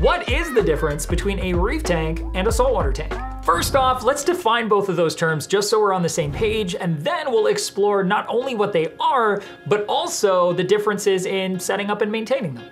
What is the difference between a reef tank and a saltwater tank? First off, let's define both of those terms just so we're on the same page, and then we'll explore not only what they are, but also the differences in setting up and maintaining them.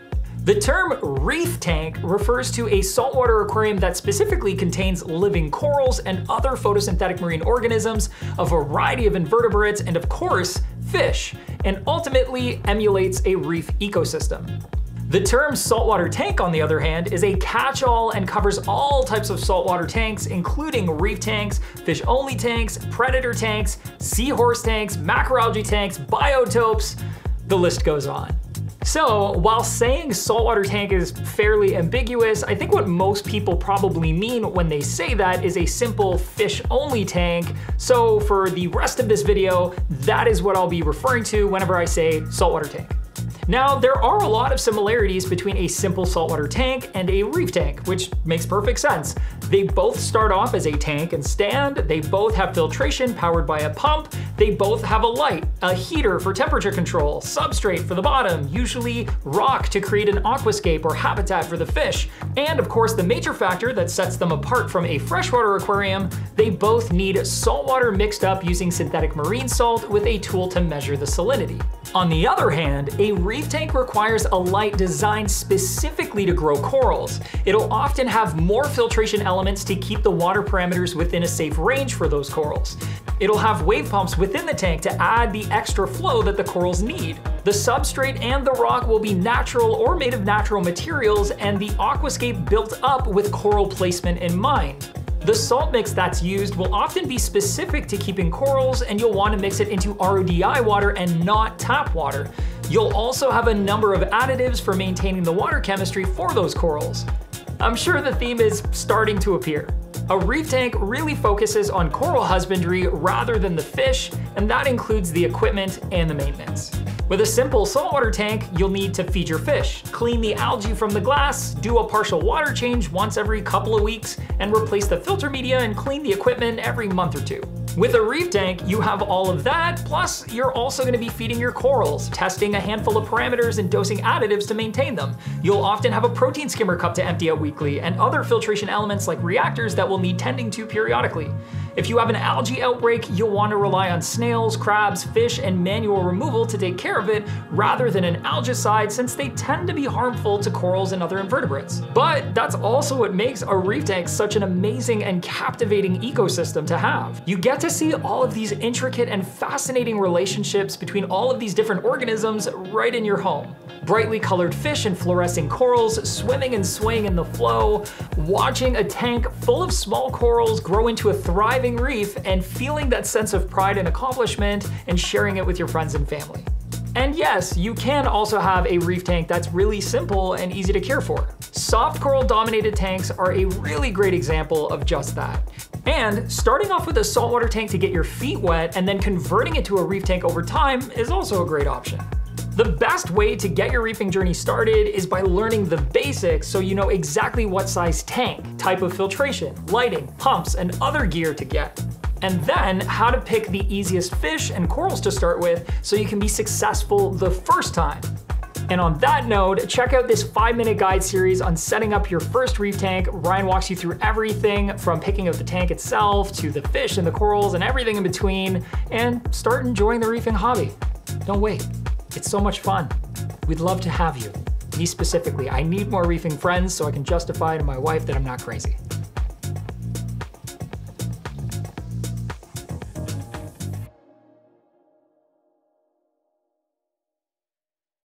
The term reef tank refers to a saltwater aquarium that specifically contains living corals and other photosynthetic marine organisms, a variety of invertebrates, and of course, fish, and ultimately emulates a reef ecosystem. The term saltwater tank, on the other hand, is a catch-all and covers all types of saltwater tanks, including reef tanks, fish-only tanks, predator tanks, seahorse tanks, macroalgae tanks, biotopes, the list goes on. So, while saying saltwater tank is fairly ambiguous, I think what most people probably mean when they say that is a simple fish-only tank. So for the rest of this video, that is what I'll be referring to whenever I say saltwater tank. Now, there are a lot of similarities between a simple saltwater tank and a reef tank, which makes perfect sense. They both start off as a tank and stand, they both have filtration powered by a pump, they both have a light, a heater for temperature control, substrate for the bottom, usually rock to create an aquascape or habitat for the fish, and of course the major factor that sets them apart from a freshwater aquarium, they both need saltwater mixed up using synthetic marine salt with a tool to measure the salinity. On the other hand, a reef tank requires a light designed specifically to grow corals. It'll often have more filtration elements to keep the water parameters within a safe range for those corals. It'll have wave pumps within the tank to add the extra flow that the corals need. The substrate and the rock will be natural or made of natural materials, and the aquascape built up with coral placement in mind. The salt mix that's used will often be specific to keeping corals, and you'll want to mix it into RODI water and not tap water. You'll also have a number of additives for maintaining the water chemistry for those corals. I'm sure the theme is starting to appear. A reef tank really focuses on coral husbandry rather than the fish, and that includes the equipment and the maintenance. With a simple saltwater tank, you'll need to feed your fish, clean the algae from the glass, do a partial water change once every couple of weeks, and replace the filter media and clean the equipment every month or two. With a reef tank, you have all of that, plus you're also going to be feeding your corals, testing a handful of parameters and dosing additives to maintain them. You'll often have a protein skimmer cup to empty out weekly, and other filtration elements like reactors that will need tending to periodically. If you have an algae outbreak, you'll want to rely on snails, crabs, fish, and manual removal to take care of it, rather than an algicide, since they tend to be harmful to corals and other invertebrates. But that's also what makes a reef tank such an amazing and captivating ecosystem to have. You get to see all of these intricate and fascinating relationships between all of these different organisms right in your home. Brightly colored fish and fluorescing corals, swimming and swaying in the flow, watching a tank full of small corals grow into a thriving reef, and feeling that sense of pride and accomplishment and sharing it with your friends and family. And yes, you can also have a reef tank that's really simple and easy to care for. Soft coral dominated tanks are a really great example of just that. And starting off with a saltwater tank to get your feet wet and then converting it to a reef tank over time is also a great option. The best way to get your reefing journey started is by learning the basics so you know exactly what size tank, type of filtration, lighting, pumps, and other gear to get. And then how to pick the easiest fish and corals to start with so you can be successful the first time. And on that note, check out this 5-minute guide series on setting up your first reef tank. Ryan walks you through everything from picking out the tank itself to the fish and the corals and everything in between, and start enjoying the reefing hobby. Don't wait. It's so much fun. We'd love to have you. Me specifically, I need more reefing friends so I can justify to my wife that I'm not crazy.